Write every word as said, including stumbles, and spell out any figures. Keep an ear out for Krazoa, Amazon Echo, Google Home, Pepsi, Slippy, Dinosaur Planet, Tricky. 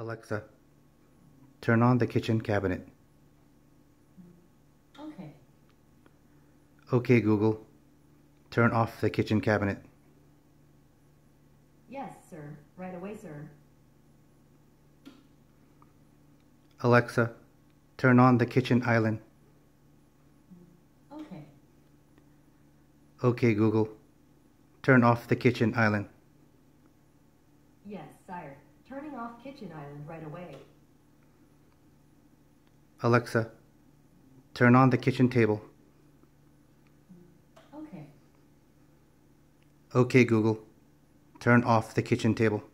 Alexa, turn on the kitchen cabinet. Okay. Okay, Google, turn off the kitchen cabinet. Yes, sir. Right away, sir. Alexa, turn on the kitchen island. Okay. Okay, Google, turn off the kitchen island. Yes, sire. Turning off kitchen island right away. Alexa, turn on the kitchen table. Okay. Okay, Google, turn off the kitchen table.